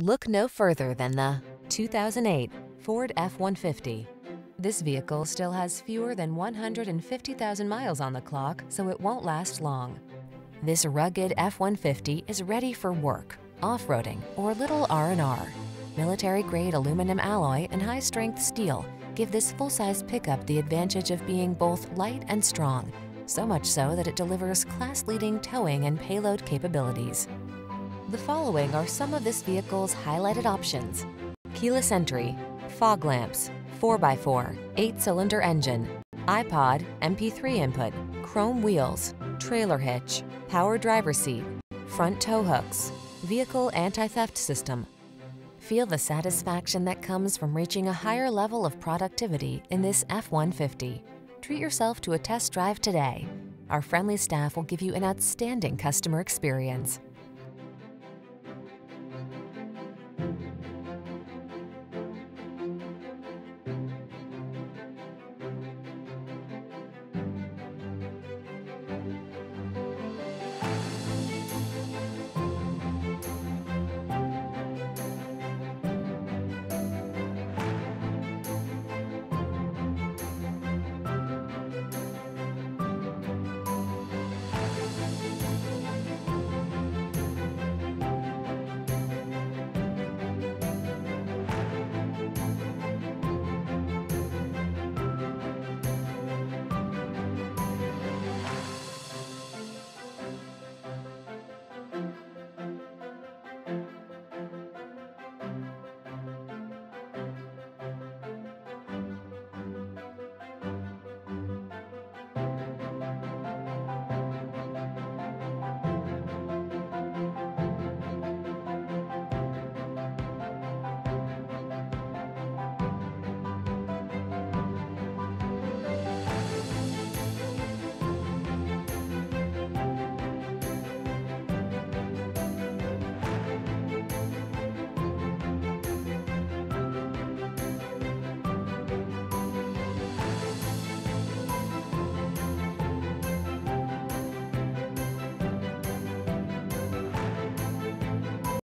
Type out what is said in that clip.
Look no further than the 2008 Ford F-150. This vehicle still has fewer than 150,000 miles on the clock, so it won't last long. This rugged F-150 is ready for work, off-roading, or little R&R. Military-grade aluminum alloy and high-strength steel give this full-size pickup the advantage of being both light and strong, so much so that it delivers class-leading towing and payload capabilities. The following are some of this vehicle's highlighted options: keyless entry, fog lamps, 4x4, 8-cylinder engine, iPod, MP3 input, chrome wheels, trailer hitch, power driver seat, front tow hooks, vehicle anti-theft system. Feel the satisfaction that comes from reaching a higher level of productivity in this F-150. Treat yourself to a test drive today. Our friendly staff will give you an outstanding customer experience.